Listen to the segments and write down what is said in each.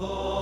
وكذلك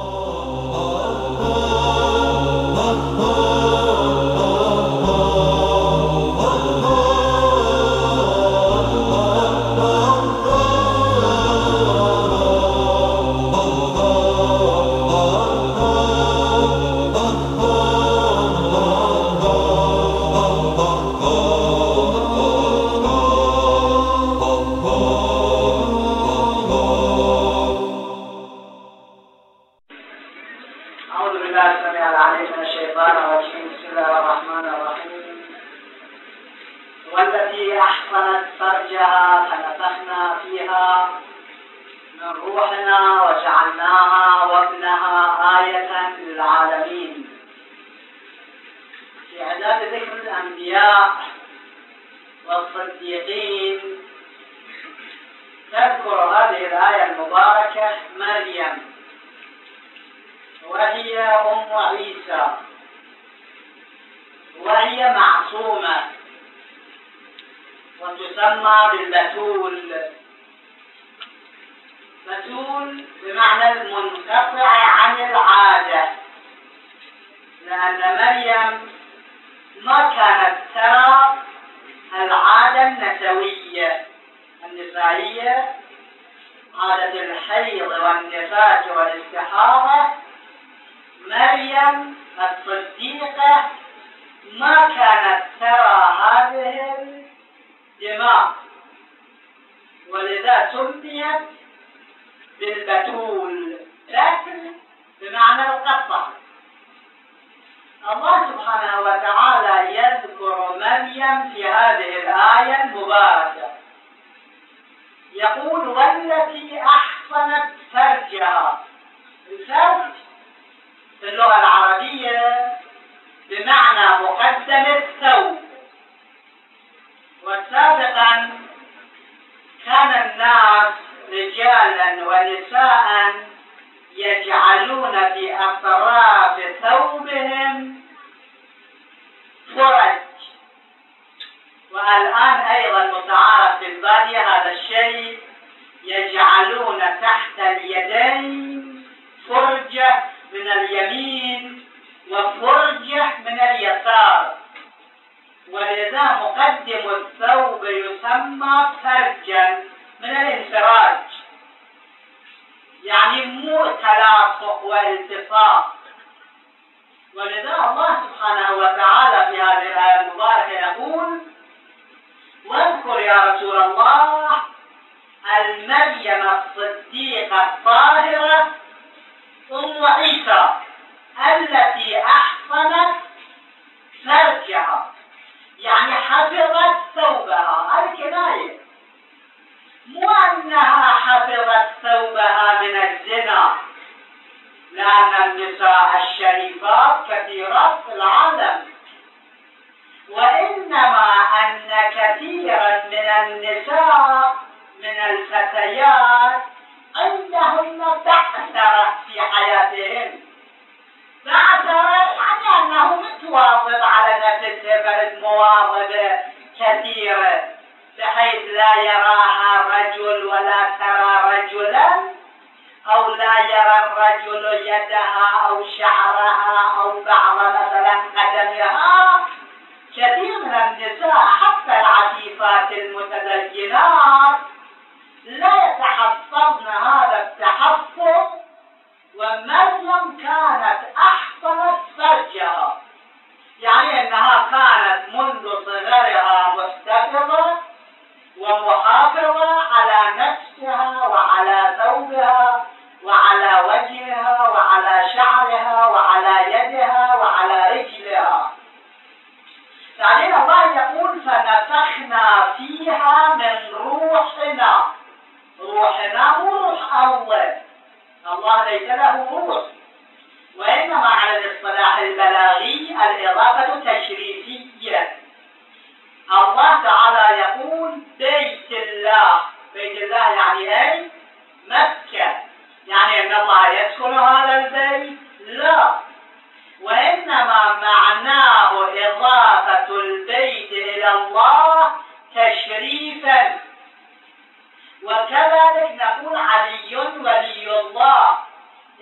نقول علي ولي الله،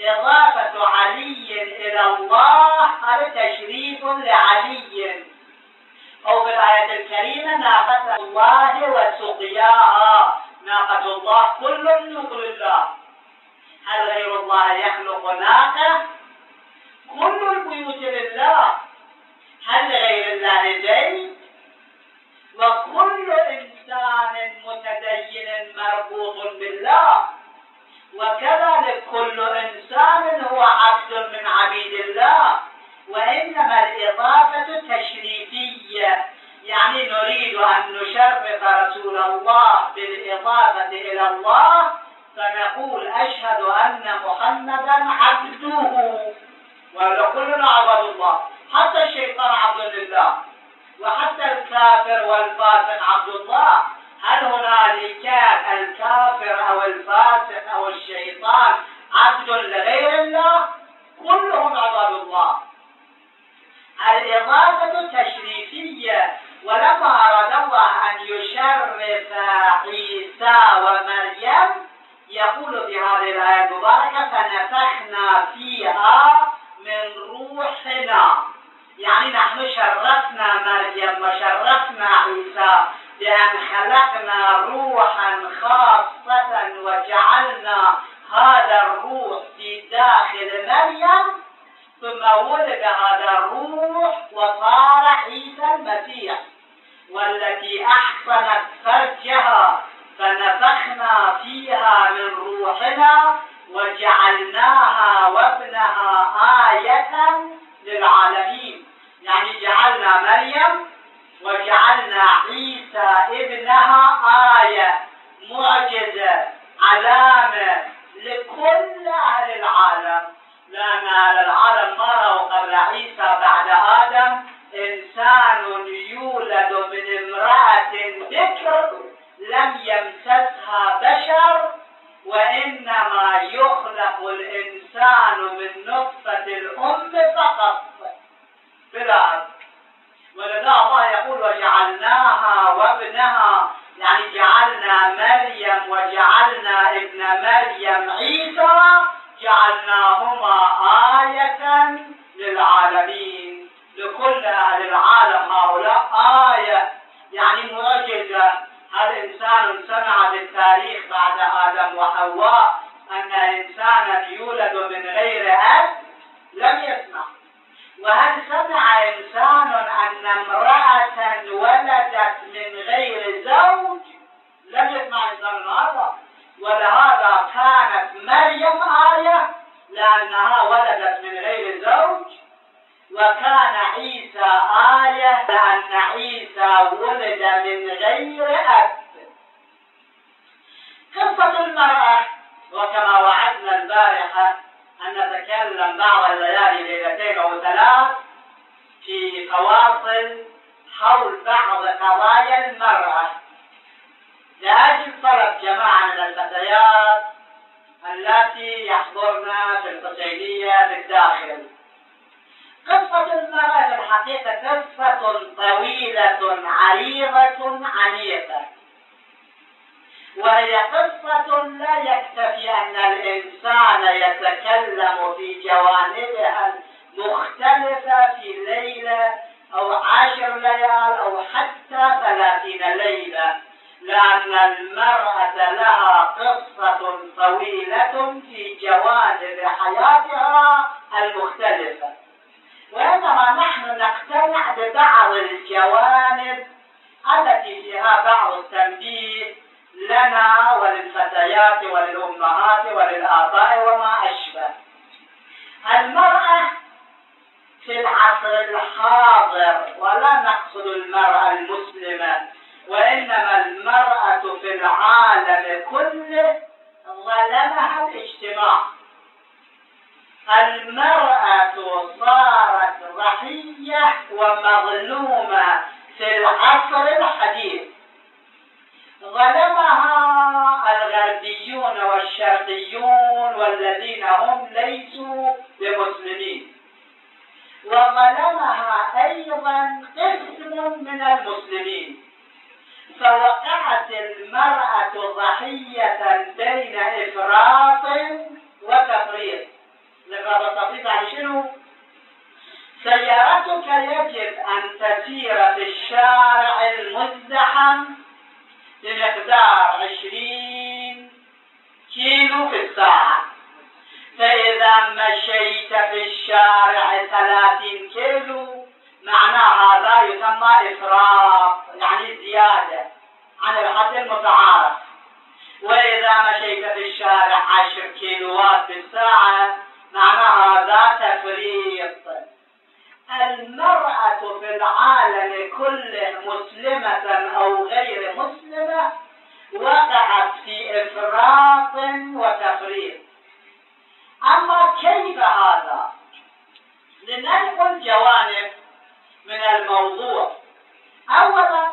إضافة قول علي أو في الآية الكريمة ناقة الله وسقياها، ناقة الله كل يقول الله، هل غير الله يخلق ناقة؟ كل البيوت لله، هل غير الله دين؟ وكل إنسان متدين مربوط بالله، وكذلك كل إنسان هو عبد من عبيد الله، وإنما الإضافة تشريفية، يعني نريد أن نشرف رسول الله بالإضافة إلى الله، فنقول أشهد أن محمدا عبده، وكلنا عبد الله، حتى الشيطان عبد لله، وحتى الكافر والفاسق عبد الله. هل هنالك الكافر أو الفاسق أو الشيطان عبد لغير الله؟ كلهم عباد الله. الإضافة تشريفية، ولما أراد الله أن يشرف عيسى ومريم يقول في هذه الآية المباركة فنفخنا فيها من روحنا، يعني نحن شرفنا مريم وشرفنا عيسى بأن خلقنا روحا خاصة وجعلنا هذا الروح في داخل مريم، ثم ولد هذا الروح وصار عيسى المسيح، والتي أحصنت فرجها فنفخنا فيها من روحنا وجعلناها وابنها آية للعالمين، يعني جعلنا مريم وجعلنا عيسى ابنها آية، معجزة، علامة لكل أهل العالم، لأن أهل العالم ما رأوا قبل عيسى بعد آدم إنسان يولد من امرأة ذكر لم يمسسها بشر، وإنما يخلق الإنسان من نطفة الأم فقط بلا أب، ولذا الله يقول وجعلناها وابنها، يعني جعلنا مريم وجعلنا ابن مريم عيسى جعلناهما آية للعالمين، لكل أهل العالم هؤلاء آية، يعني معجزة. هل إنسان سمع بالتاريخ بعد آدم وحواء أن إنسانا يولد من غير أب؟ لم يسمع. وهل سمع إنسان أن امرأة ولدت من غير زوج؟ لم يسمع إنسان هذا. ولهذا كانت مريم آية، لأنها ولدت من غير زوج، وكان عيسى آية، لأن عيسى ولد من غير أب. قصة المرأة، وكما وعدنا البارحة أن نتكلم بعض الليالي ليلتين أو ثلاث في فواصل حول بعض قضايا المرأة، لأجل طلب جماعة من الفتيات التي يحضرن في القصيدية بالداخل. قصة المرأة في الحقيقة قصة طويلة عريضة عميقة، وهي قصة لا يكتفي أن الإنسان يتكلم في جوانبها المختلفة في ليلة أو 10 ليال أو حتى 30 ليلة، لأن المرأة لها قصة طويلة في جوانب حياتها المختلفة، وإنما نحن نقتنع ببعض الجوانب التي فيها بعض التنبيه لنا وللفتيات وللأمهات وللآباء وما أشبه. المرأة في العصر الحاضر، ولا نقصد المرأة المسلمة، وإنما المرأة في العالم كله ظلمها الاجتماع. المرأة صارت ضحية ومظلومة في العصر الحديث، ظلمها الغربيون والشرقيون والذين هم ليسوا بمسلمين، وظلمها أيضا قسم من المسلمين، فوقعت المرأة ضحية بين إفراط وتفريط. لما التفريط عن شنو؟ سيارات حضرتك يجب أن تسير في الشارع المزدحم بمقدار 20 كيلو في الساعة، فإذا مشيت في الشارع 30 كيلو معنى هذا يسمى إفراط، يعني زيادة عن الحد المتعارف. وإذا مشيت في الشارع 10 كيلوات في الساعة معنى هذا تفريط. المرأة في العالم كله مسلمة أو غير مسلمة وقعت في إفراط وتفريط. أما كيف هذا؟ لننقل جوانب من الموضوع. أولا،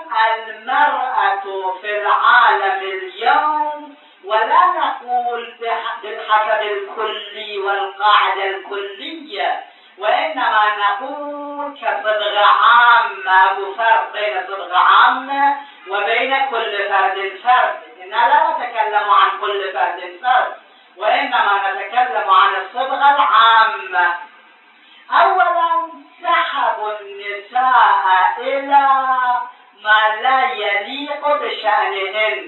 المرأة في العالم اليوم، ولا نقول بالحسب الكلي والقاعدة الكلية، وإنما نقول كصبغة عامة وفرق بين صبغة عامة وبين كل فرد فرد. إننا لا نتكلم عن كل فرد فرد، وإنما نتكلم عن الصبغة العامة. أولا، سحبوا النساء إلى ما لا يليق بشأنهن.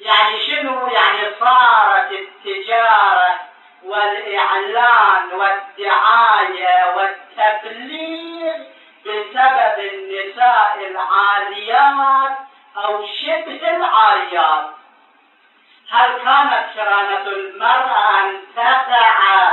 يعني شنو؟ يعني صارت التجارة والإعلان والدعاية والتبليغ بسبب النساء العاليات أو شبه العاليات. هل كانت كرامة المرأة أن تقع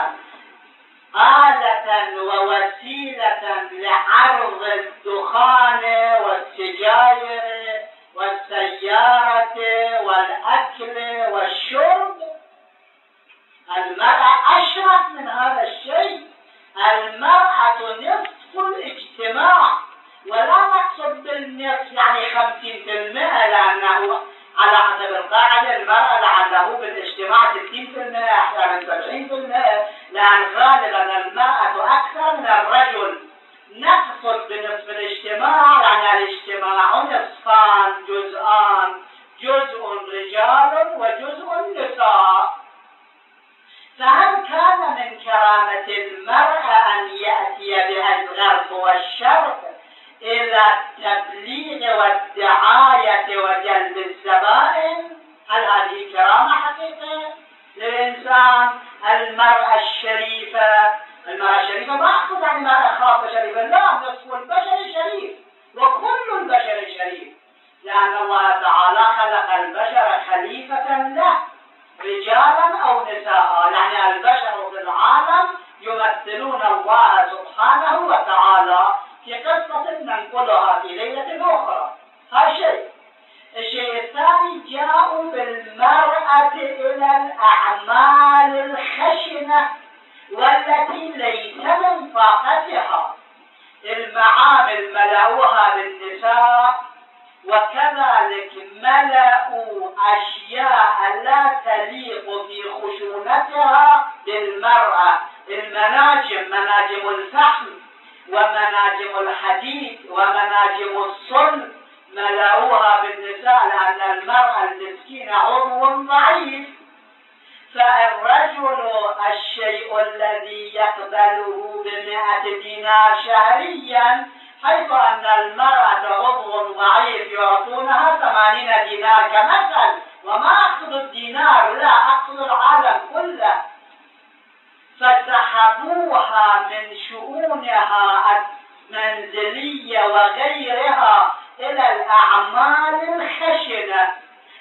آلة ووسيلة لعرض الدخان والسجاير والسيارة والأكل والشرب؟ المرأة أشرف من هذا الشيء. المرأة نصف الاجتماع، ولا نقصد بالنصف يعني 50%، لأنه على حسب القاعدة المرأة لعله بالاجتماع 60% أحيانا 70%، لأن غالبا المرأة أكثر من الرجل. نقصد بنصف الاجتماع يعني الاجتماع نصفان جزءان، جزء رجال وجزء نساء. فهل كان من كرامة المرأة أن يأتي بها الغرب والشرق إلى التبليغ والدعاية وجلب الزبائن؟ هل هذه كرامة حقيقية للإنسان؟ المرأة الشريفة، المرأة الشريفة ما أقصد عن المرأة خاصة شريفة، لا، نصف البشر شريف وكل البشر شريف، لأن الله تعالى خلق البشر خليفة له، رجالا أو نساء. يعني البشر في العالم يمثلون الله سبحانه وتعالى في قصة ننقلها في ليلة أخرى. هذا شيء. الشيء الثاني، جاءوا بالمرأة إلى الأعمال الخشنة والتي ليس من طاقتها. المعامل ملأوها بالنساء، وكذلك ملأوا أشياء لا تليق في خشونتها بالمرأة. المناجم، مناجم الفحم ومناجم الحديد ومناجم الصلب، ملأوها بالنساء لأن المرأة المسكينة عضو ضعيف. فالرجل الشيء الذي يقبله ب100 دينار شهريا، حيث أن المرأة عضو ضعيف يعطونها 80 دينار كمثل، وما أقصد الدينار، لا، أقصد العالم كله. فسحبوها من شؤونها المنزلية وغيرها إلى الأعمال الخشنة،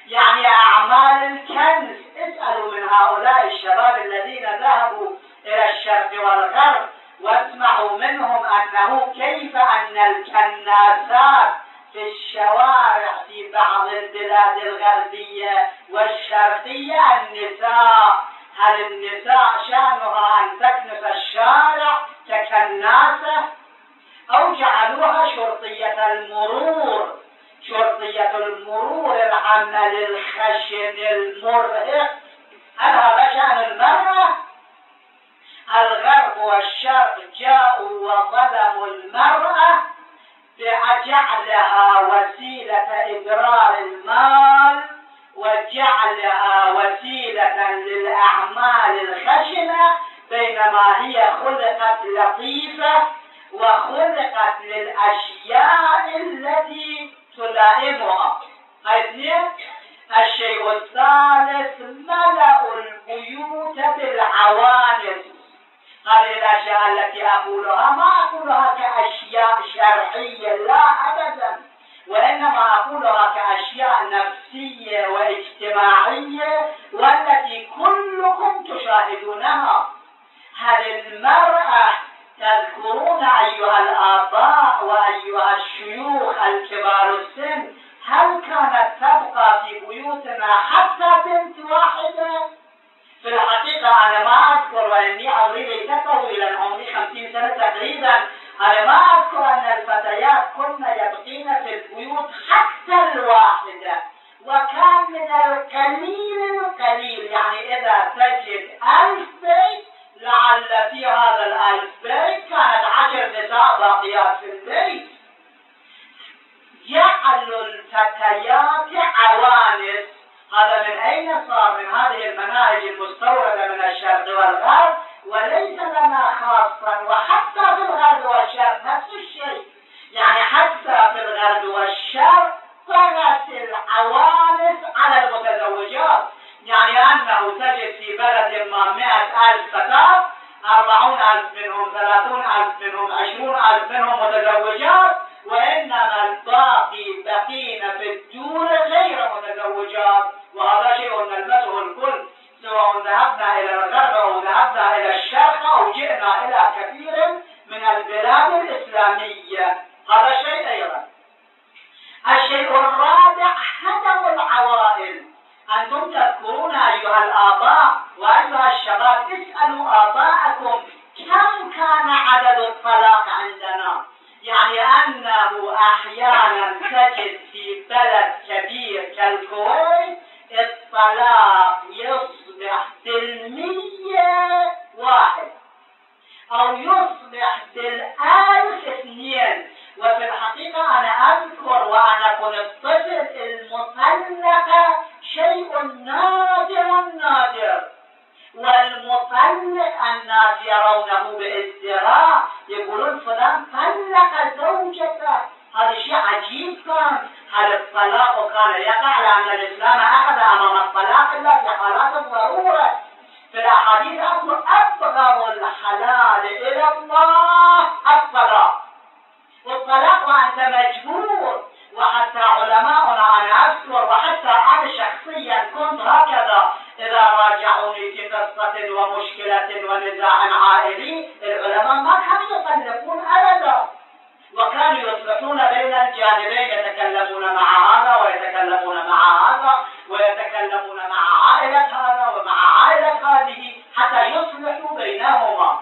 يعني أعمال الكنز. اسألوا من هؤلاء الشباب الذين ذهبوا إلى الشرق والغرب واسمعوا منهم أنه كيف أن الكناسات في الشوارع في بعض البلاد الغربية والشرقية النساء. هل النساء شأنها أن تكنس الشارع ككناسة؟ أو جعلوها شرطية المرور، شرطية المرور، العمل الخشن المرهق. هل هذا شأن المرأة؟ الغرب والشرق جاءوا وظلموا المرأة بجعلها وسيلة إبرار المال وجعلها وسيلة للأعمال الخشنة، بينما هي خلقت لطيفة وخلقت للأشياء التي تلائمها. اثنين، الشيء الثالث ملأ البيوت بالعوانس. هذه الأشياء التي أقولها ما أقولها كأشياء شرعية لا أبدا، وإنما أقولها كأشياء نفسية واجتماعية والتي كلكم تشاهدونها. هل المرأة تذكرون أيها الآباء وأيها الشيوخ الكبار السن، هل كانت تبقى في بيوتنا حتى بنت واحدة؟ في الحقيقة أنا ما أذكر، وإني عمري ليس طويلا، عمري 50 سنة تقريبا، أنا ما أذكر أن الفتيات كنا يبقين في البيوت حتى الواحدة، وكان من القليل، يعني إذا تجد 1000 بيت لعل في هذا 1000 بيت كانت 10 نساء باقيات في البيت. جعل الفتيات عوانس، هذا من أين صار؟ من هذه المناهج المستوردة من الشرق والغرب، وليس لنا خاصا، وحتى في الغرب والشرق نفس الشيء، يعني حتى في الغرب والشرق طغت العوانس على المتزوجات، يعني أنه تجد في بلد ما 100,000 فتاة، 40,000 منهم، 30,000 منهم، 20,000 منهم متزوجات، وإنما الباقي بقين في الدور غير متزوجات، وهذا شيء نلمسه الكل، سواء ذهبنا إلى الغرب أو ذهبنا إلى الشرق أو جئنا إلى كثير من البلاد الإسلامية، هذا شيء أيضا. الشيء الرابع، هدم العوائل. أنتم تذكرون أيها الآباء وأيها الشباب، اسألوا آباءكم كم كان عدد الطلاق عندنا؟ يعني أنه أحيانا تجد في بلد كبير كالكويت الطلاق يصبح 1% أو يصبح 1000 2. وفي الحقيقة أنا أذكر وأنا كنت طفل المطلقة شيء نادر، والمطلق الناس يرونه بازدراء، يقولون فلان طلق زوجته، هذا شيء عجيب. كان هل الطلاق كان يقع؟ لأن الإسلام أخذ أمام الطلاق إلا في حالات الضرورة. في الأحاديث أقول أبغض الحلال إلى الله الطلاق، والطلاق وأنت مجبور. وحتى علماؤنا، أنا أذكر وحتى أنا شخصيا كنت هكذا، إذا راجعوني في قصة ومشكلة ونزاع عائلي، العلماء ما كانوا يطلقون أبدا، وكانوا يصلحون بين الجانبين، يتكلمون مع هذا ويتكلمون مع هذا ويتكلمون مع عائلة هذا ومع عائلة هذه حتى يصلحوا بينهما.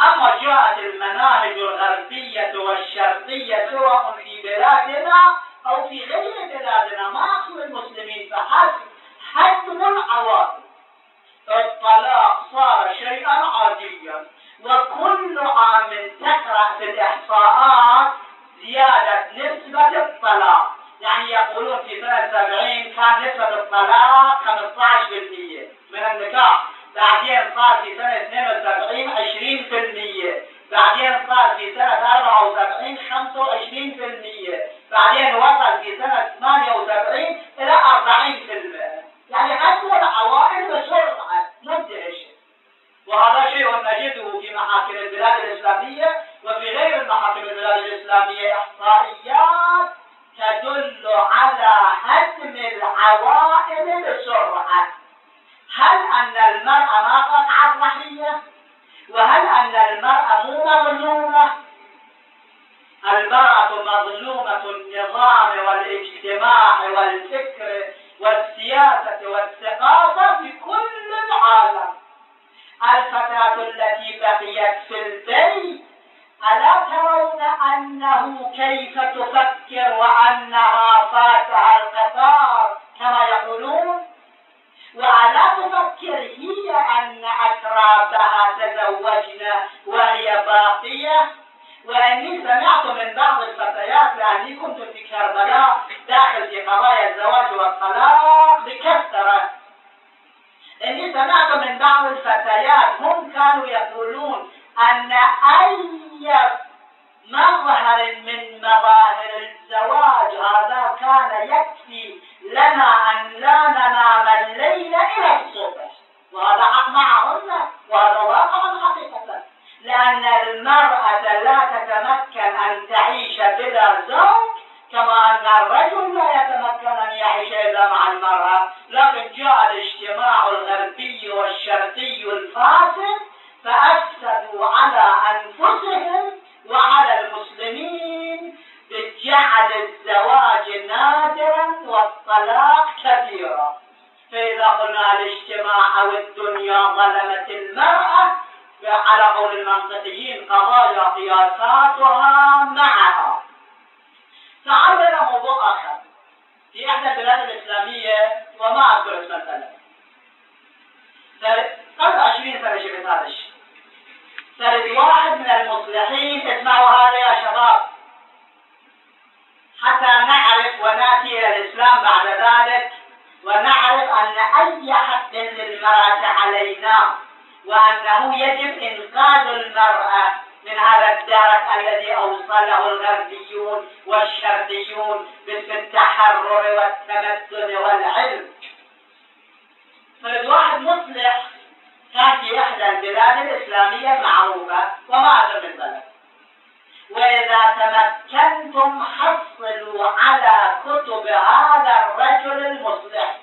أما جاءت المناهج الغربية والشرقية سواء في بلادنا أو في غير بلادنا، ما أقول المسلمين فحسب، هدم العوائل، الطلاق صار شيئا عاديا، وكل عام تقرأ في الإحصاءات زيادة نسبة الطلاق، يعني يقولون في سنة 70 كان نسبة الطلاق 15% من النكاح، بعدين صار في سنة 72 20%، بعدين صار في سنة 74 25%، بعدين وصل في سنة 78 إلى 40%، يعني هدم العوائل بسرعة مدهشة، وهذا شيء نجده في محاكم البلاد الإسلامية وفي غير المحاكم البلاد الإسلامية. إحصائيات تدل على هدم العوائل بسرعة. هل أن المرأة ما قطعت ضحية؟ وهل أن المرأة مو مظلومة؟ المرأة مظلومة النظام والاجتماع والفكر والسياسة والثقافة في كل العالم. الفتاة التي بقيت في البيت، ألا ترون أنه كيف تفكر وأنها فاتها القطار كما يقولون؟ وألا تفكر هي أن أترابها تزوجنا وهي باقية؟ وأني سمعت من بعض الفتيات، لأني كنت في كربلاء داخل في قضايا الزواج والطلاق بكثرة، أني سمعت من بعض الفتيات هم كانوا يقولون أن أي مظهر من مظاهر الزواج، هذا كان يكفي لنا أن لا ننام الليل إلى الصبح، وهذا حق معهن وهذا واقع حقيقة، لأن المرأة لا تتمكن أن تعيش بلا زوج كما أن الرجل لا يتمكن أن يعيش إلا مع المرأة. لقد جاء الاجتماع الغربي والشرقي الفاسد فأفسدوا على أنفسهم وعلى المسلمين بجعل الزواج نادرا والطلاق كثيرا. فإذا قلنا الاجتماع أو الدنيا ظلمت المرأة، على قول المنطقيين قضايا قياساتها معها. تعرضنا موضوع آخر في إحدى البلاد الإسلامية وما أذكر اسم البلد، قبل 20 سنة شفت هذا الشيء. فرد واحد من المصلحين، تسمعوا هذا يا شباب حتى نعرف ونأتي إلى الإسلام بعد ذلك، ونعرف أن أي حق للمرأة علينا، وأنه يجب إنقاذ المرأة من هذا الدرك الذي أوصله الغربيون والشرقيون باسم التحرر والتمدن والعلم. فرد واحد مصلح كان في إحدى البلاد الإسلامية المعروفة وما أدري من ذلك، وإذا تمكنتم حصلوا على كتب هذا الرجل المصلح.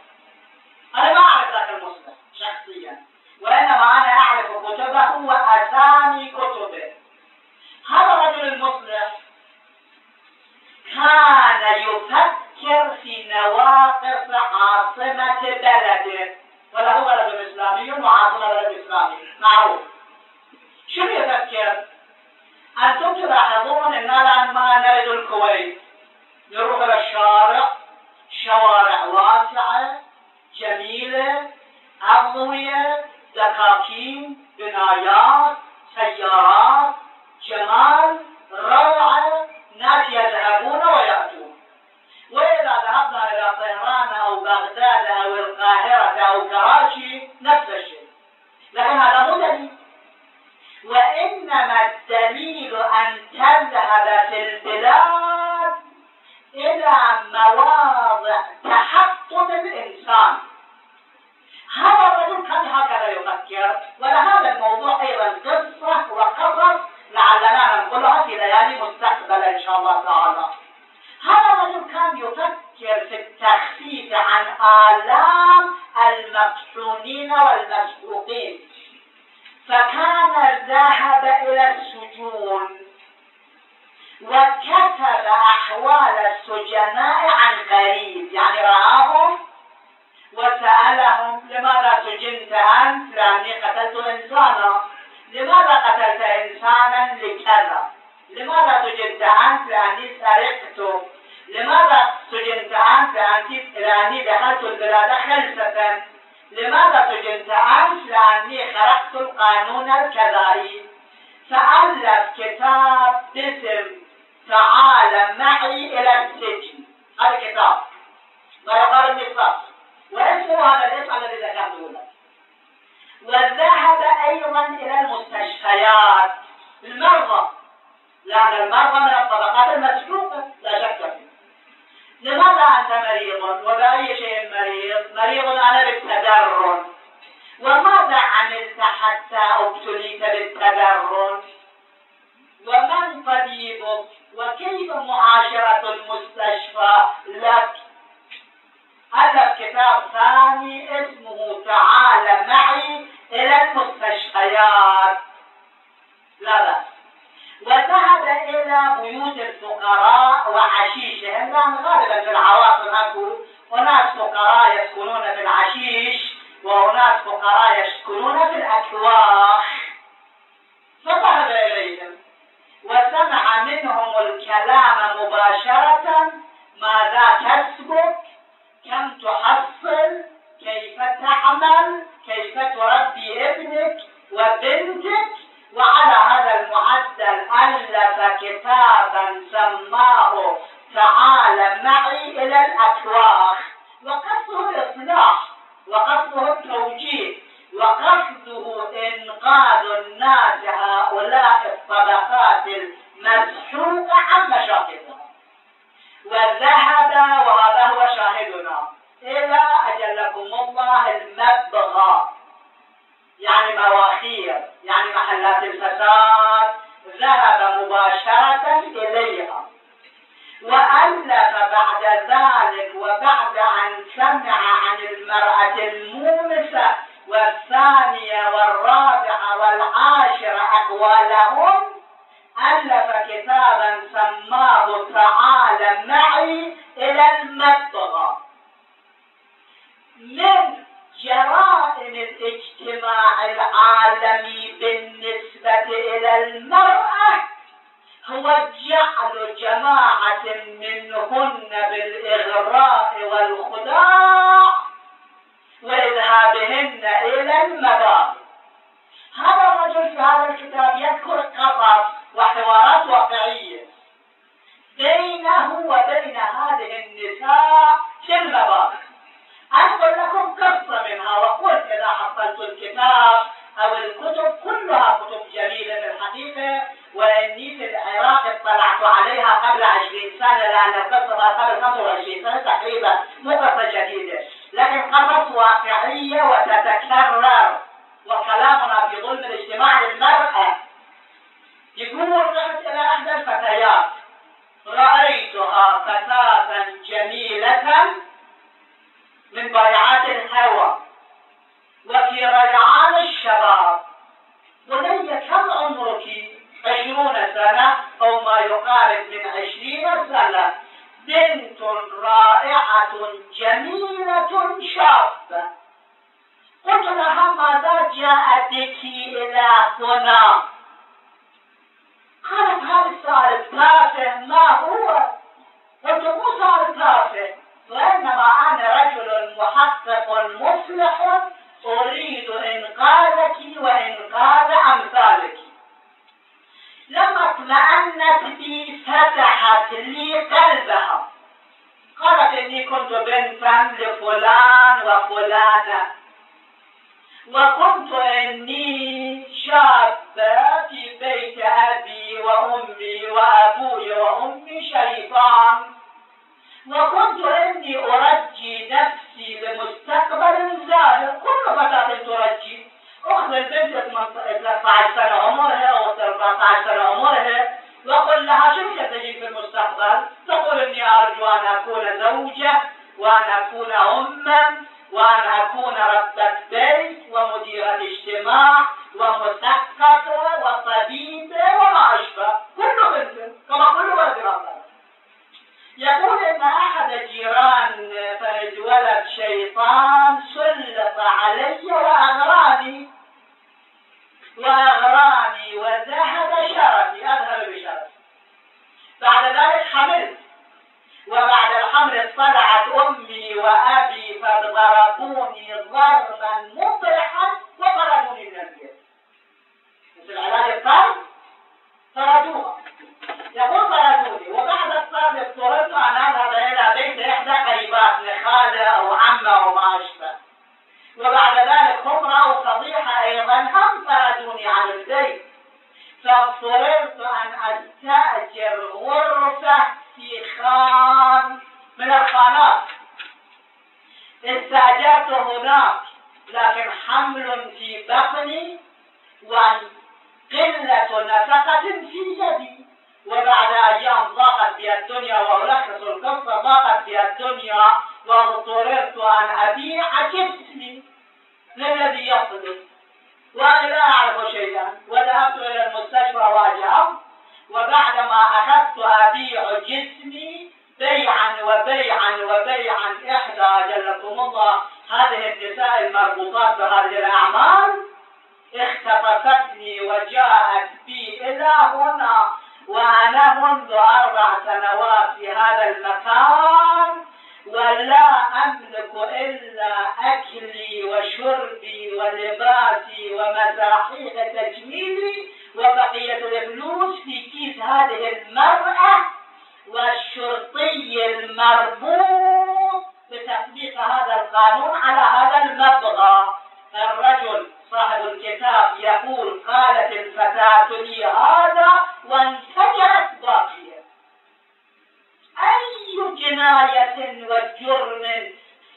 أنا ما أعرف ذاك المصلح شخصيا، وإنما أنا أعرف كتبه وأسامي كتبه. هذا الرجل المصلح كان يفكر في نواقص عاصمة بلده، ولا هو بلد إسلامي وعاصمة بلد إسلامي معروف. شنو يفكر؟ أنتم تلاحظون أننا الآن ما نرد الكويت، نروح إلى الشارع، شوارع واسعة جميلة عضوية، دكاكين، بنايات، سيارات، جمال، روعة، ناس يذهبون ويأتون. وإذا ذهبنا إلى طهران أو بغداد أو القاهرة أو كراتشي نفس الشيء، لكن هذا مو دليل، وإنما الدليل أن تذهب في البلاد إلى مواضع تحطم الإنسان. هذا الرجل كان هكذا يفكر، ولهذا الموضوع أيضا قصة وقصص لعلنا ننقلها في ليالي مستقبلا إن شاء الله تعالى. هذا الرجل كان يفكر في التخفيف عن آلام المطحونين والمسحوقين، فكان ذهب إلى السجون وكتب أحوال السجناء عن قريب، يعني رآهم وسألهم لماذا سجنت أنت؟ لأني قتلت إنسانا. لماذا قتلت إنسانا؟ لكذا. لماذا سجنت أنت؟ لأني سرقت. لماذا سجنت أنت؟ لأني دخلت البلاد خلفة. لماذا سجنت أنت؟ لأني خرقت القانون الكذائي. فألف كتاب باسم تعال معي إلى السجن، هذا كتاب ما يقارب نصف، واسمه هذا الاسم الذي ذكرته لك. وذهب أيضا إلى المستشفيات، المرضى، لأن المرضى من الطبقات المسلوقة لا شك فيه. لماذا أنت مريض؟ وبأي شيء مريض؟ مريض أنا بالتدرج. وماذا عملت حتى ابتليت بالتدرج؟ ومن طبيبك؟ وكيف معاشرة المستشفى لك؟ ألف كتاب ثاني اسمه تعال معي إلى المستشفيات. لا بأس. وذهب إلى بيوت الفقراء وعشيشهم، لأن غالبا في العواصم أكو هناك فقراء يسكنون في العشيش وهناك فقراء يسكنون في الأكواخ. فذهب إليهم وسمع منهم الكلام مباشرة، ماذا تسبك؟ كم تحصل؟ كيف تعمل؟ كيف تربي ابنك وبنتك؟ وعلى هذا المعدل ألف كتابا سماه تعال معي إلى الأكواخ. وقصده الإصلاح، وقصده التوجيه، وقصده إنقاذ الناس هؤلاء الطبقات المسحوقة سمع عن المرأة المومسة والثانية والرابعة والعاشرة أقوالهم، ألف كتابا سماه تعالى معي إلى المبتغى. من جرائم الاجتماع العالمي بالنسبة إلى المرأة هو جعل جماعة منهن بالإغراء والخداع وإذهابهن إلى المبادئ. هذا الرجل في هذا الكتاب يذكر قصص وحوارات واقعية بينه وبين هذه النساء في المبادئ. أقول لكم قصة منها، وقلت إذا حصلت الكتاب أو الكتب كلها كتب جميلة الحقيقة، وإني في العراق اطلعت عليها قبل 20 سنة، لأن القصة قبل 25 سنة تقريبا، مو قصة جديدة، لكن قصص واقعية وتتكرر. وكلامنا في ظلم الاجتماع للمرأة، يقول رحت إلى إحدى الفتيات، رأيتها فتاة جميلة من ضيعات الهوى وفي ريعان الشباب. بني كم عمرك؟ 20 سنة أو ما يقارب من 20 سنة. بنت رائعة جميلة شابة. قلت لها ماذا جاء بك إلى هنا؟ قالت هذا السؤال تافه، ما هو؟ قلت مو سؤال تافه، وإنما أنا رجل محقق مصلح أريد إنقاذك وإنقاذ أمثالك. لما اطمأنت بي فتحت لي قلبها، قالت إني كنت بنتا لفلان وفلانة، وكنت إني شابة في بيت أبي وأمي وأبوي وأمي شيطان، وكنت اني ارجي نفسي لمستقبل زاهر. كل فتاة ترجي، اخذ البنت 13 سنة عمرها او 14 سنة عمرها وقل لها شو هي تجيب في المستقبل؟ تقول اني ارجو ان اكون زوجة وان اكون اما وان اكون ربة بيت ومديرة اجتماع ومثقفة وطبيبة وما اشبه. كل بنت كما كل ولد ربة. يقول ان احد الجيران فإذ ولد شيطان سلط علي واغراني وذهب شرفي، اذهب بشرفي. بعد ذلك حملت، وبعد الحمل اطلعت امي وابي فضربوني ضربا مطرحا وطردوني من البيت. مثل علاج الطرد طردوها. يقول طردوني، وبعد الطرد اضطررت ان اذهب الى بيت احدى قريباتنا، خاله او عمه او ما اشبه. وبعد ذلك هم راوا فضيحه ايضا، هم طردوني عن البيت، فاضطررت ان استاجر غرفه في خان من الخانات. استاجرت هناك، لكن حمل في بطني وقله نفقه في يدي. وبعد أيام ضاقت بي الدنيا، وألخص القصة، ضاقت بي الدنيا واضطررت أن أبيع جسمي للذي يطلب، وأنا لا أعرف شيئا. وذهبت إلى المستشفى واجهه، وبعدما أخذت أبيع جسمي بيعا وبيعا وبيعا، إحدى جلكم الله هذه النساء المربوطات بهذه الأعمال اختطفتني وجاءت بي إلى هنا، وأنا منذ 4 سنوات في هذا المكان، ولا أملك إلا أكلي وشربي ولباسي ومساحيق تجميلي وبقية الفلوس في كيس هذه المرأة، والشرطي المربوط بتطبيق هذا القانون على هذا المبغى. الرجل صاحب الكتاب يقول قالت الفتاة لي هذا وانفجرت باكية. أي جناية وجرم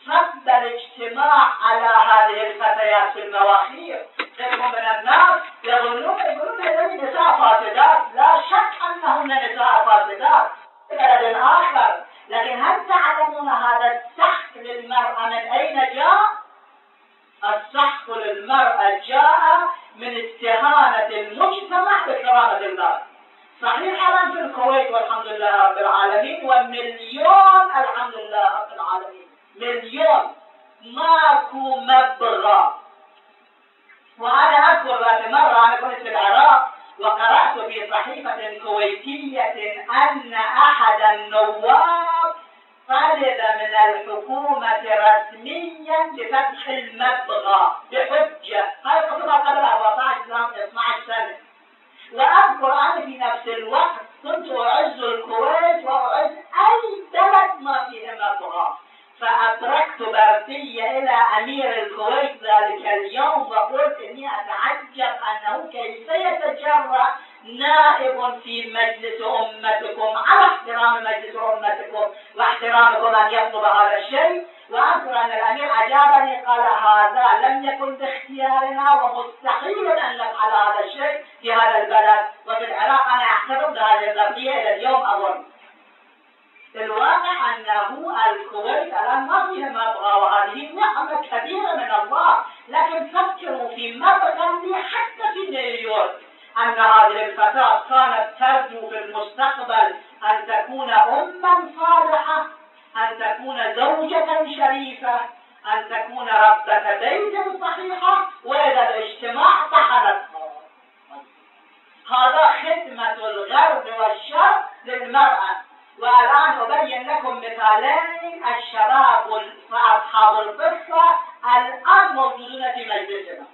صد الاجتماع على هذه الفتيات في المواخير؟ غيرهم من الناس يظنون هذه نساء فاسدات، لا شك أنهن نساء فاسدات في بلد آخر، لكن هل تعلمون هذا السحق للمرأة كانت المجتمع بكرامة الذات. صحيح حاليا في الكويت والحمد لله رب العالمين، ومليون الحمد لله رب العالمين مليون ماكو مبرة. وأنا أذكر ذات مرة أنا كنت في العراق وقرأت في صحيفة كويتية أن أحد النواب طلب من الحكومة رسميا لفتح المبغى بحجة هذه الخطوة قبلها 12 سنة. وأذكر أنا في نفس الوقت كنت أعز الكويت وأعز أي بلد ما فيه مبغى، فأدركت برسية إلى أمير الكويت ذلك اليوم وقلت إني أتعجب أنه كيف يتجرأ نائب في مجلس أمتكم على احترام مجلس أمتكم واحترامكم أن يطلب هذا الشيء. وأذكر أن الأمير أجابني قال هذا لم يكن باختيارنا ومستحيل أن نفعل هذا الشيء في هذا البلد. وفي العراق أنا أعتقد هذه القضية إلى اليوم أظن. الواقع أنه الكويت الآن ما فيها مبغى وهذه نعمة كبيرة من الله، لكن فكروا في مبغى حتى في نيويورك. أن هذه الفتاة كانت ترجو في المستقبل أن تكون أما صالحة، أن تكون زوجة شريفة، أن تكون ربة بيت صحيحة، وإذا الاجتماع طحنتها. هذا خدمة الغرب والشرق للمرأة. والآن أبين لكم مثالين الشباب وأصحاب القصة الآن موجودون في مجلسنا.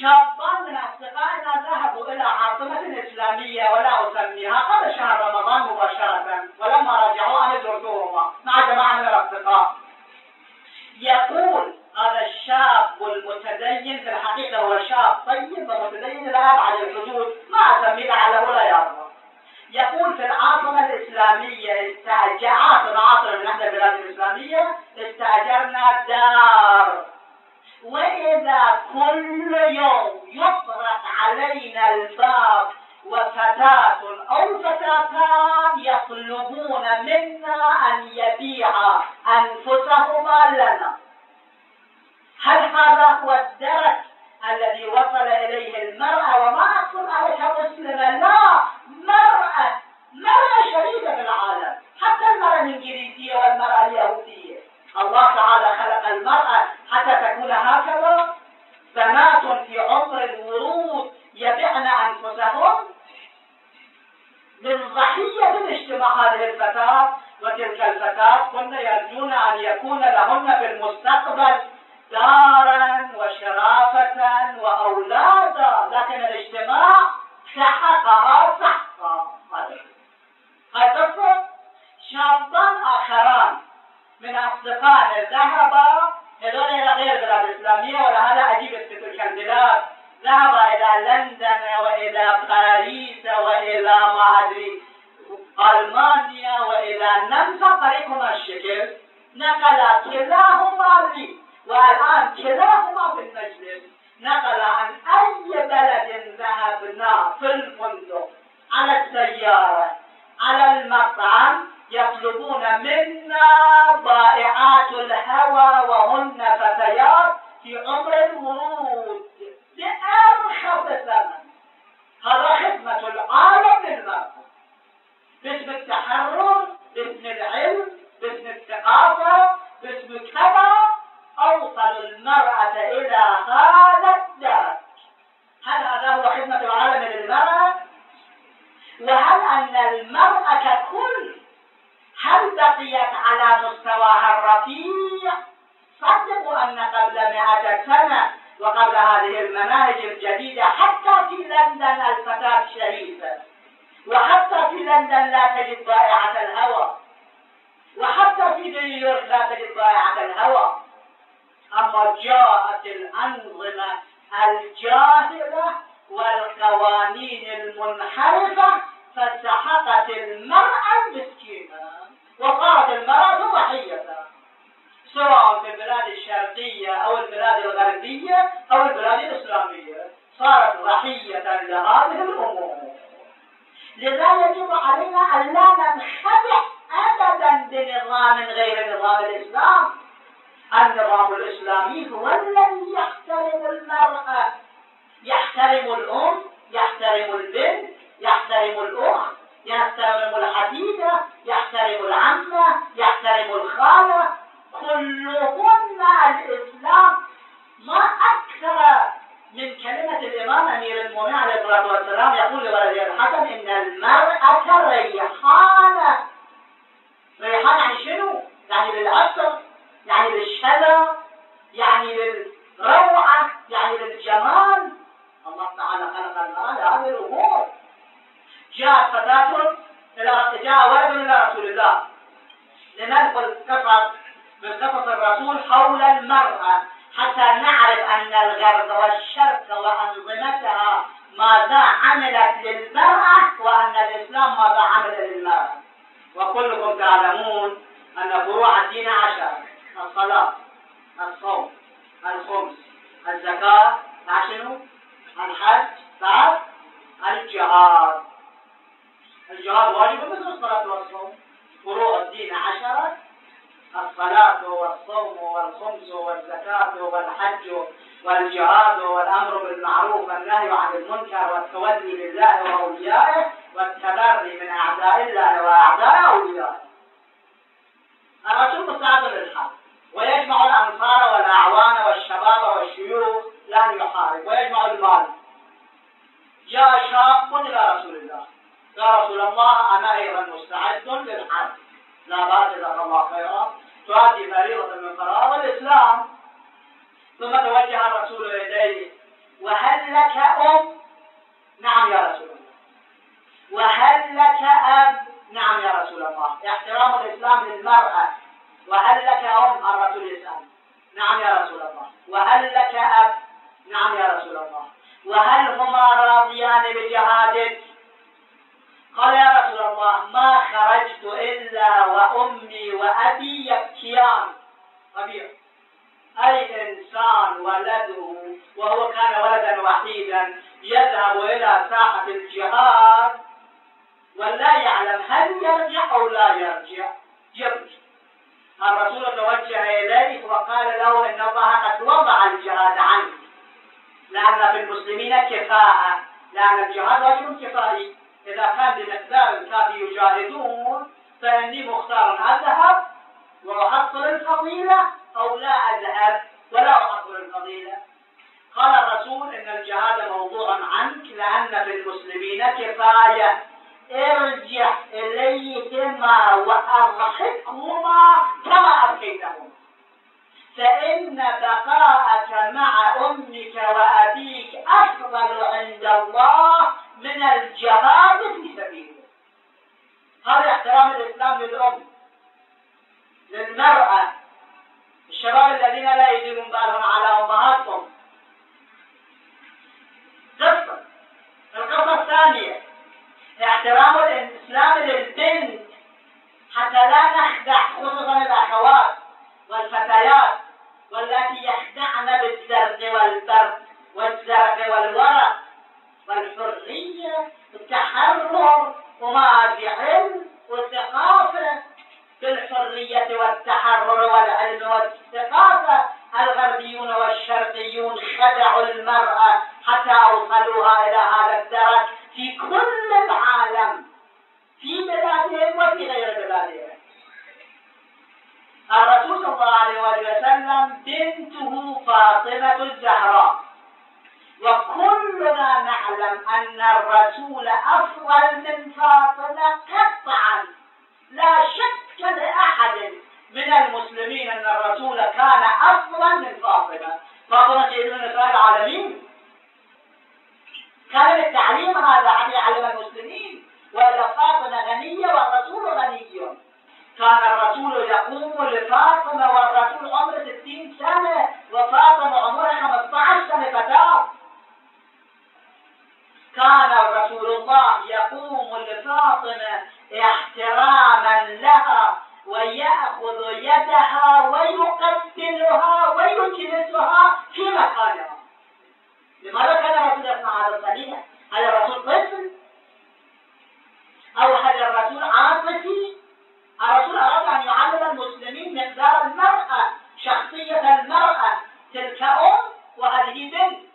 شابان من أصدقائنا ذهبوا إلى عاصمة إسلامية ولا أسميها قبل شهر رمضان مباشرة، ولما رجعوا أنا زرتهما مع جماعة من الأصدقاء. يقول هذا الشاب المتدين، في الحقيقة هو شاب طيب ومتدين إلى أبعد الحدود، ما أسميه لعله لا يرضى. يقول في العاصمة الإسلامية عاصمة من أحد البلاد الإسلامية استأجرنا دار، وإذا كل يوم يطرق علينا الباب وفتاة أو فتاتان يطلبون منا أن يبيعا أنفسهما لنا. هل هذا هو الدرك الذي وصل إليه المرأة؟ وما أقصد عليها مسلمة، لا، مرأة شريفة في العالم، حتى المرأة الإنجليزية والمرأة اليهودية. الله تعالى خلق المرأة حتى تكون هكذا، بنات في عمر الورود يبيعن أنفسهم من ضحية اجتماع هذه الفتاة وتلك الفتاة. كن يرجون أن يكون لهن في المستقبل دارا وشرافة وأولادا، لكن الاجتماع سحقها سحقا. هذا شابان آخران من أصدقائنا ذهبا إلى غير البلاد الإسلامية، ولهذا أجيب تلك البلاد، ذهبا إلى لندن وإلى باريس وإلى ما أدري ألمانيا وإلى نمسا طريقهما الشكل، نقلا كلاهما لي، والآن كلاهما في المجلس. نقل عن أي بلد ذهبنا في الفندق، على السيارة، على المطعم، يطلبون منا بائعات الهوى وهن فتيات في عمر الورود بأرخص ثمن. هذا خدمة العالم للمرأة باسم التحرر، باسم العلم، باسم الثقافة، باسم كذا. أوصل المرأة إلى هذا الدرك. هل هذا هو خدمة العالم للمرأة؟ وهل أن المرأة ككل هل بقيت على مستواها الرفيع؟ صدقوا أن قبل 100 سنة وقبل هذه المناهج الجديدة حتى في لندن الفتاة شريفة، وحتى في لندن لا تجد بائعة الهوى، وحتى في نيويورك لا تجد بائعة الهوى. أما جاءت الأنظمة الجاهلة والقوانين المنحرفة فسحقت المرأة المسكينة وصارت المرأة ضحية، سواء في البلاد الشرقية أو البلاد الغربية أو البلاد الإسلامية، صارت ضحية لهذه الأمور. لذا يجب علينا أن لا ننخدع أبدا بنظام غير نظام الإسلام. النظام الإسلامي هو الذي يحترم المرأة، يحترم الأم، يحترم البنت، يحترم الأخت، يحترم الحفيدة، يحترم العمة، يحترم الخالة، كلهن الإسلام ما أكثر من كلمة الإمام أمير المؤمنين عليه الصلاة والسلام يقول لولده الحسن إن المرأة ريحانة. ريحانة يعني شنو؟ يعني للأثر، يعني للشذا، يعني للروعة، يعني للجمال. الله تعالى خلق المرأة لهذه الأمور. جاءت فتاة جاء ولد إلى رسول الله لننقل من قصص الرسول حول المرأة حتى نعرف أن الغرب والشرق وأنظمتها ماذا عملت للمرأة وأن الإسلام ماذا عمل للمرأة. وكلكم تعلمون أن فروع الدين 10: الصلاة، الصوم، الخمس، الزكاة، الحج، بعد الجهاد. الجهاد واجب مثل الصلاة والصوم. فروع الدين 10: الصلاة والصوم والخمس والزكاة والحج والجهاد والأمر بالمعروف والنهي عن المنكر والتولي لله وأوليائه والتبري من أعداء الله وأعداء أوليائه. الرسول مستعد للحرب ويجمع الأنصار والأعوان والشباب والشيوخ لن يحارب ويجمع المال. جاء شاب إلى رسول الله: يا رسول الله أنا أيضا مستعد للحرب، لا بأس إذا الله خيرا، تؤدي فريضة من فرائض الإسلام. ثم توجه الرسول إليه: وهل لك أم؟ نعم يا رسول الله. وهل لك أب؟ نعم يا رسول الله. احترام الإسلام للمرأة. وهل لك أم؟ الرسول يسأل. نعم يا رسول الله. وهل لك أب؟ نعم يا رسول الله. وهل هما راضيان بجهادك؟ قال: يا رسول الله ما خرجت إلا وأمي وأبي يبكيان. طبيعي أي إنسان ولده وهو كان ولدا وحيدا يذهب إلى ساحة الجهاد ولا يعلم هل يرجع أو لا يرجع، يبكي. الرسول توجه إليه وقال له إن الله قد وضع الجهاد عنك، لأن في المسلمين كفاءة، لأن الجهاد واجب كفائي، إذا كان بمقدار الكافي يجاهدون فإني مختار أذهب وأحصل الفضيلة أو لا أذهب ولا أحصل الفضيلة. قال الرسول إن الجهاد موضوع عنك لأن في المسلمين كفاية، ارجع إليهما وأضحكهما كما أضحكتهم، فإن بقاءك مع أمك وأبيك أفضل عند الله من الجهاد في سبيله. هذا احترام الإسلام للأم، للمرأة. الشباب الذين لا يديرون بالهم على أمهاتهم. القصة الثانية احترام الإسلام للبنت حتى لا نخدع، خصوصا الأخوات والفتيات والتي يخدعن بالزرق والبرد والزرق والورق والحرية والتحرر وما في علم والثقافة. بالحرية والتحرر والعلم والثقافة الغربيون والشرقيون خدعوا المرأة حتى أوصلوها إلى هذا الدرك في كل العالم، في بلادهم وفي غير بلادهم. الرسول صلى الله عليه وسلم بنته فاطمة الزهراء، وكلنا نعلم أن الرسول أفضل من فاطمة قطعا، لا شك لأحد من المسلمين أن الرسول كان أفضل من فاطمة. فاطمة سيدة نساء العالمين، كان التعليم هذا عن يعلم المسلمين، وإلا فاطمة غنية والرسول غني. كان الرسول يقوم لفاطمة والرسول عمره 60 سنة وفاطمة عمرها 15 سنة فتاة. كان رسول الله يقوم لفاطمة احتراما لها ويأخذ يدها ويقبلها ويجلسها في مكانها. لماذا كان الرسول يصنع هذا الصنيع؟ هل الرسول طفل؟ أو هل الرسول عاطفي؟ الرسول أراد أن يعلم المسلمين مقدار المرأة، شخصية المرأة، تلك أم وهذه بنت.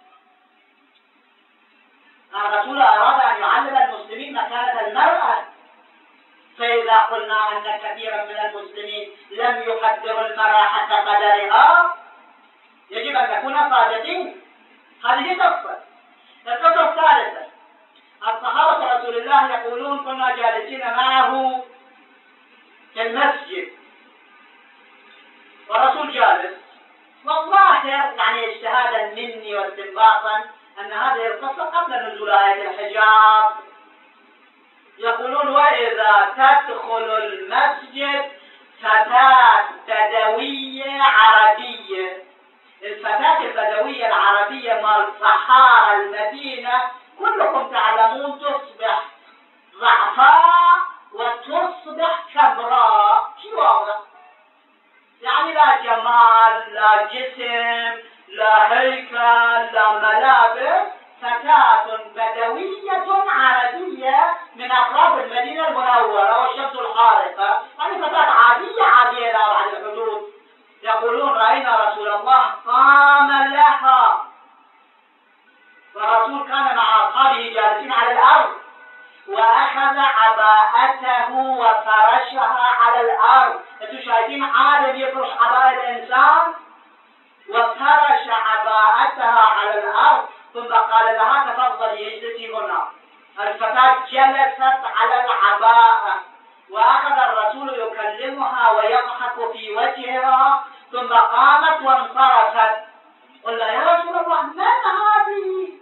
الرسول أراد أن يعلم المسلمين مكانة المرأة. فإذا قلنا أن كثيرا من المسلمين لم يقدروا المرأة حتى قدرها، يجب أن نكون صادقين. هذه قصة. القصة الثالثة، الصحابة رسول الله يقولون كنا جالسين معه في المسجد والرسول جالس، والظاهر يعني اجتهادا مني واستنباطا أن هذه القصة قبل نزول آية الحجاب. يقولون وإذا تدخل المسجد فتاة بدوية عربية. الفتاة البدوية العربية مال صحارى المدينة كلكم تعلمون تصبح ضعفاء وتصبح كبراء، شيء واضح، يعني لا جمال لا جسم لا هيكل لا ملابس، فتاة بدوية عربية من أطراف المدينة المنورة والشمس الحارقة، يعني فتاة عادية عادية لا على الحدود. يقولون رأينا رسول الله قام لها، والرسول كان مع أصحابه جالسين على الأرض، وأخذ عباءته وفرشها على الأرض. أنتم شايفين عالم يفرش عباءة الإنسان؟ وفرش عباءتها على الأرض ثم قال لها تفضلي اجلسي هنا. الفتاة جلست على العباءة، وأخذ الرسول يكلمها ويضحك في وجهها، ثم قامت وانصرفت. قلنا يا رسول الله من هذه؟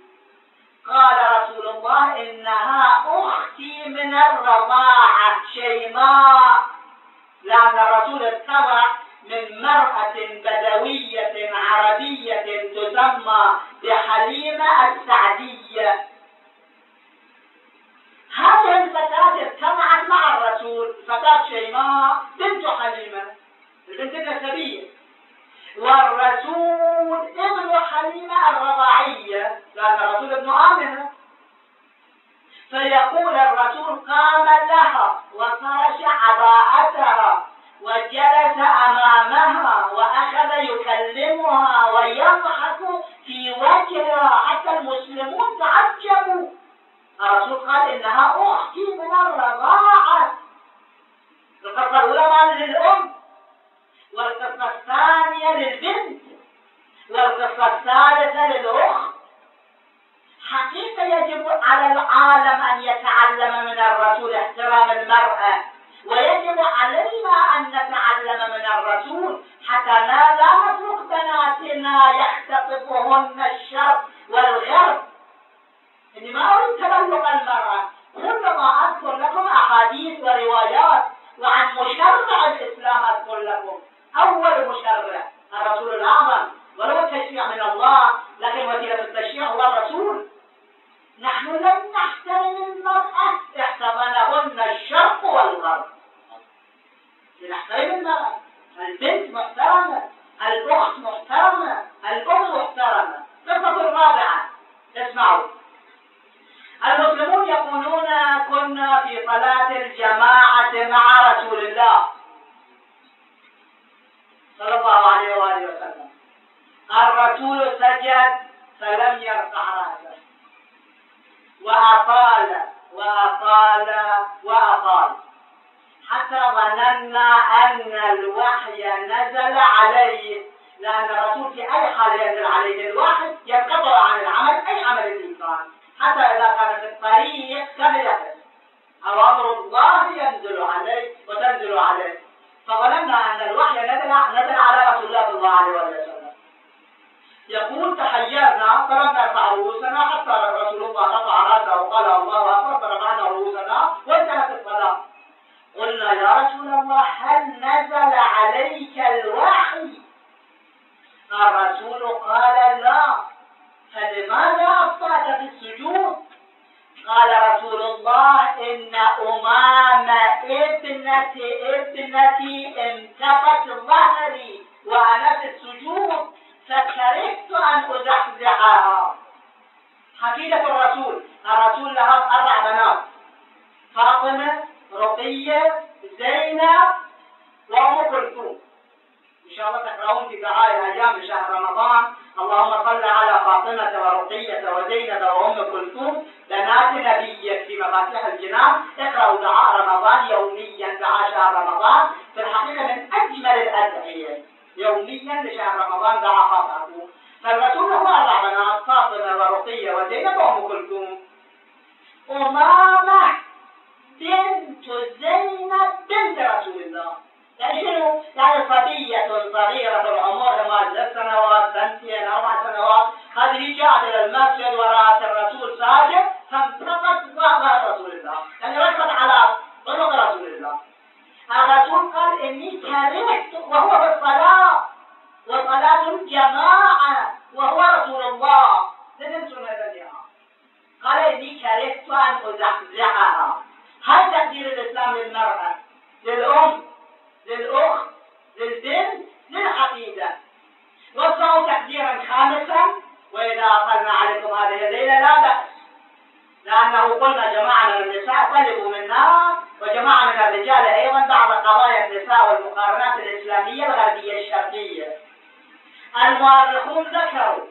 قال رسول الله إنها أختي من الرضاعة شيماء، لأن الرسول اتبع من مرأة بدوية عربية تسمى بحليمة السعدية. هذه الفتاة اجتمعت مع الرسول، فتاة شيماء بنت حليمة، البنت النسبية، والرسول ابن حليمة الرضاعية لأن الرسول ابن عمها. فيقول الرسول قام لها وفرش عباءتها وجلس أمامها وأخذ يكلمها ويضحك في وجهها حتى المسلمون تعجبوا. الرسول قال إنها أختي من الرضاعة. القصة الأولى للأم، والقصة الثانية للبنت، والقصة الثالثة للأخت. حقيقة يجب على العالم أن يتعلم من الرسول احترام المرأة، ويجب علينا أن نتعلم من الرسول حتى لا نترك بناتنا يختطفهن الشرق والغرب. إني ما أريد تبلغ المرأة، كل ما أذكر لكم أحاديث وروايات، وعن مشرع الإسلام أذكر لكم. أول مشرع الرسول الأعظم، ولو التشريع من الله لكن وسيلة التشريع هو الرسول. نحن لن نحترم المرأة، احتضنهن الشرق والغرب. نحترم المرأة، البنت محترمة، الأخت محترمة، الأم محترمة. قصة الرابعة، اسمعوا. المسلمون يقولون كنا في صلاة الجماعة مع رسول الله صلى الله عليه وآله وسلم، الرسول سجد فلم يرفع رأسه، وأطال وأطال وأطال حتى ظننا أن الوحي نزل عليه، لأن الرسول في أي حال ينزل عليه الوحي ينقطع عن العمل، أي عمل الإنسان، حتى إذا كان في الطريق كم يحدث أوامر الله ينزل عليه وتنزل عليه. فظننا أن الوحي نزل على رسول الله صلى الله عليه وسلم. يقول تحيرنا فلم نرفع رؤوسنا حتى رسول الله رفع رأسه وقال الله أكبر، فرفعنا رؤوسنا وانتهت الصلاة. قلنا يا رسول الله هل نزل عليك الوحي؟ الرسول قال لا، فلماذا أبطأت في السجود؟ قال رسول الله إن أمامة ابنتي انتفت ظهري وأنا في السجود فكرهت أن أزحزحها. حقيقة الرسول له 4 بنات، فاطمة، رقية، زينب، وأم كلثوم. إن شاء الله تقرؤون في دعاء الأيام شهر رمضان اللهم صل على فاطمة ورقية وزينب وأم كلثوم النبي في مفاتيح الجنان اقرأوا دعاء رمضان يوميا دعاء شهر رمضان. في الحقيقة من أجمل الأدعية يوميا لشهر رمضان دعاء خاصه. فالرسول هو أربع بنات فاطمة ورقية وزينب وأم كلثوم. أمامة بنت زينب بنت رسول الله يعني صبية صغيرة عمرها 3 سنوات 2 4 سنوات هذه جاءت إلى المسجد ورأت الرسول ساجد فانتقت ظهر رسول الله يعني ركبت على عنق رسول الله. الرسول قال إني كرهت وهو في الصلاة وصلاة جماعة وهو رسول الله لا تنسون هذا الجماعة. قال إني كرهت أن أزحزحها. هل تقدير الإسلام للمرأة للأم للأخت للبنت للعقيدة؟ وصلوا تقديرا خامسا وإذا أقلنا عليكم هذه الليلة لا بأس لأنه قلنا جماعة من النساء طلبوا منا وجماعة من الرجال أيضا بعض قضايا النساء والمقارنات الإسلامية الغربية الشرقية. المؤرخون ذكروا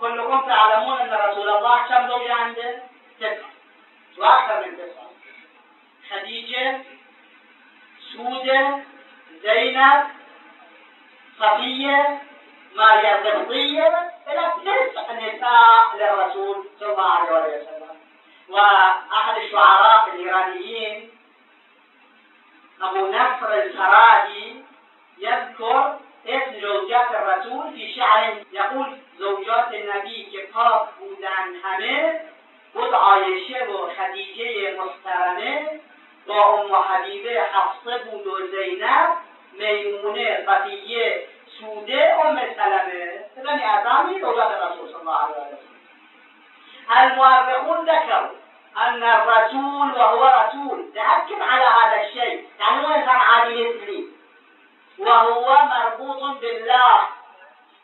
كلكم تعلمون أن رسول الله كم زوجة عنده؟ 9 وأكثر من 9 خديجة سودة زينب صفية ماريا القبطية إلى 9 نساء للرسول صلى الله عليه وسلم. وأحد الشعراء الإيرانيين أبو نصر الفراهي يذكر اسم زوجات الرسول في شعر يقول زوجات النبي که پاک بودن همه بود عایشه و خدیجه محترمه با ام حبیبه حفصه بود و زینب میمونه قبیه سوده ام سلمه یعنی اعظامی زوجات الرسول صلی الله علیه وسلم. المؤرخون ذكروا أن الرسول وهو رسول تأكد على هذا الشيء يعني هو إنسان عادي مثلي وهو مربوط بالله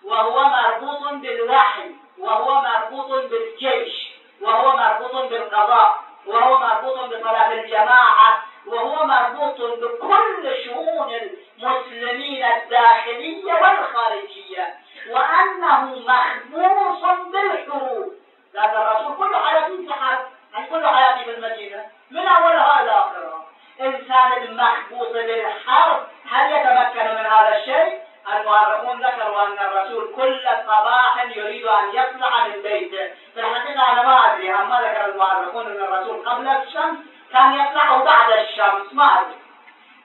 وهو مربوط بالوحي وهو مربوط بالجيش وهو مربوط بالقضاء وهو مربوط بطلب الجماعة وهو مربوط بكل شؤون المسلمين الداخلية والخارجية وأنه مخبوص بالحروب لأن الرسول كله على كل حرف عن كل حياتي بالمدينة من أولها إلى آخرها. إنسان المحبوس بالحرب هل يتمكن من هذا الشيء؟ المؤرخون ذكروا أن الرسول كل صباح يريد أن يطلع من بيته. في الحقيقة أنا ما أدري أما ذكر المؤرخون أن الرسول قبل الشمس كان يطلع وبعد الشمس ما أدري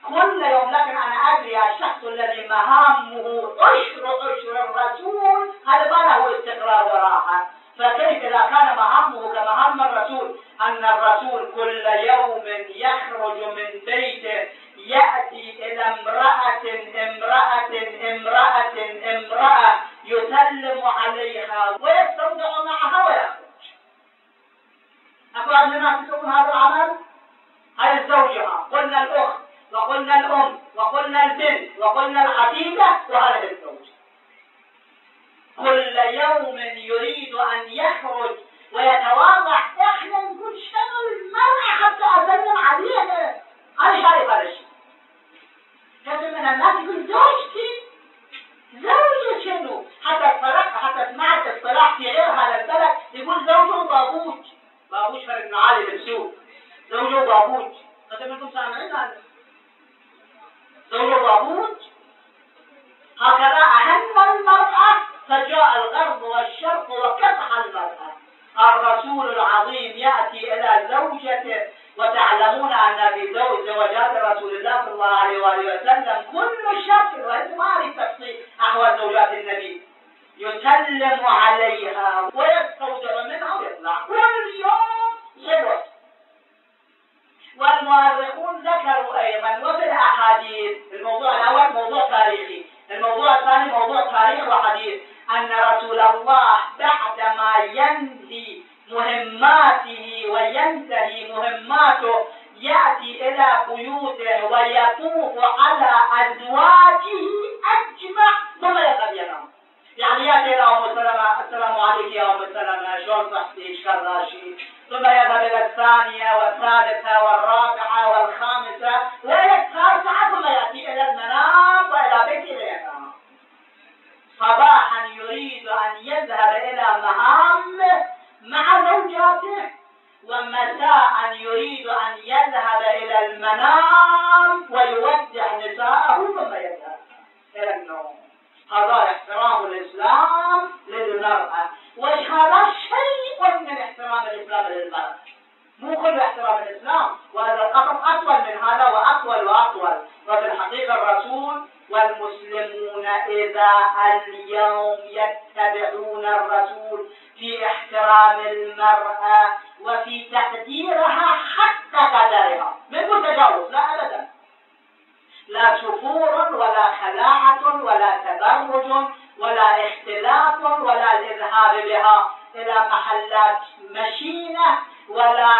كل يوم. لكن أنا أدري الشخص الذي مهامه عشر الرسول هذا ما له استقرار وراحة. فكيف إذا كان مهمه كمهم الرسول أن الرسول كل يوم يخرج من بيته يأتي إلى امرأة يسلم عليها ويستودع معها ويخرج. أكو عندنا فيكم هذا العمل؟ هذه الزوجة قلنا الأخت وقلنا الأم وقلنا البنت وقلنا العتيقة وهذه الزوجة كل يوم يريد أن يخرج ويتواضع. إحنا نقول شغل المرأة حتى أسلم عليها أنا شارب هذا الشيء. كثير من الناس يقول زوجة شنو؟ حتى سمعت اصطلاح في غير هذا البلد يقول زوجه بابوج. بابوج فرد بن علي بن سوق زوجه بابوج. كثير منكم سامعين هذا؟ زوجه بابوج هكذا أهم المرأة فجاء الغرب والشرق وكفح المرأة. الرسول العظيم يأتي إلى زوجته وتعلمون أن في زوجات رسول الله صلى الله عليه وآله وسلم كل شكل وإنتم عارف تفصيل أحوال زوجات النبي يسلم عليها ويستودع منها ويطلع كل يوم شبر. والمؤرخون ذكروا أيضا وفي الأحاديث الموضوع الأول موضوع تاريخي الموضوع الثاني موضوع تاريخ وحديث أن رسول الله بعدما ينهي مهماته وينتهي مهماته يأتي إلى بيوته ويطوف على أزواجه أجمع ثم ينام. يعني يأتي إلى أم سلمة السلام عليك يا أم سلمة شلون صحتك شراشي ثم يذهب إلى الثانية والثالثة والرابعة والخامسة وإلى التاسعة ثم يأتي إلى المنام وإلى بيته لينام. صباحا يريد أن يذهب إلى مهامه مع زوجاته ومساء يريد أن يذهب إلى المنام ويودع نساءه ثم يذهب إلى النوم. هذا احترام الإسلام للمرأة، وهذا شيء من احترام الإسلام للمرأة، مو كل احترام الإسلام، وهذا الأمر أطول من هذا وأطول وأطول. وفي الحقيقة الرسول والمسلمون إذا اليوم يتبعون الرسول في احترام المرأة وفي تقديرها حتى قدرها من التجاوز، لا أبدا، لا شفور ولا خلاعة ولا تبرج ولا اختلاط ولا الإذهاب بها إلى محلات مشينة ولا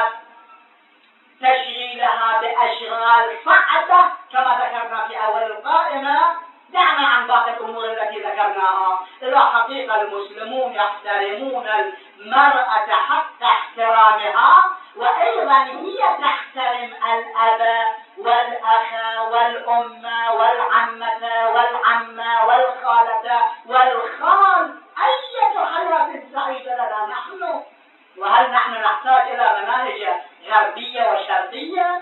تشغيلها بأشغال صعدة كما ذكرنا في أول القائمة. دعنا عن باقي الأمور التي ذكرناها. إلى حقيقة المسلمون يحترمون المرأة حتى احترامها، وأيضا هي تحترم الأب والأخ والأم والعمة والعمة والخالة والخال. أية حياة سعيدة لنا نحن، وهل نحن نحتاج إلى مناهج غربية وشرقية؟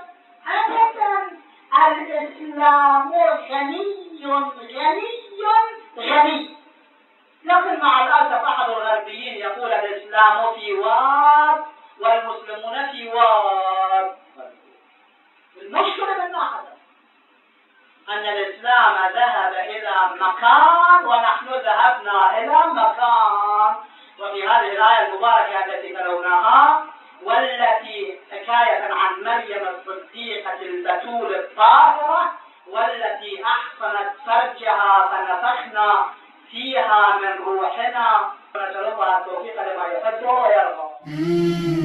أبدا. الإسلام غني غني غني، لكن مع الأسف أحد الغربيين يقول الإسلام في واد والمسلمون في واد. المشكلة من هذا أن الإسلام ذهب إلى مكان ونحن ذهبنا إلى مكان. وفي هذه الآية المباركة التي تلوناها والتي حكاية عن مريم الصديقة البتول الطاهرة والتي أحصنت فرجها فنفخنا فيها من روحنا، ونسأل الله التوفيق لما يحبه ويرضاه.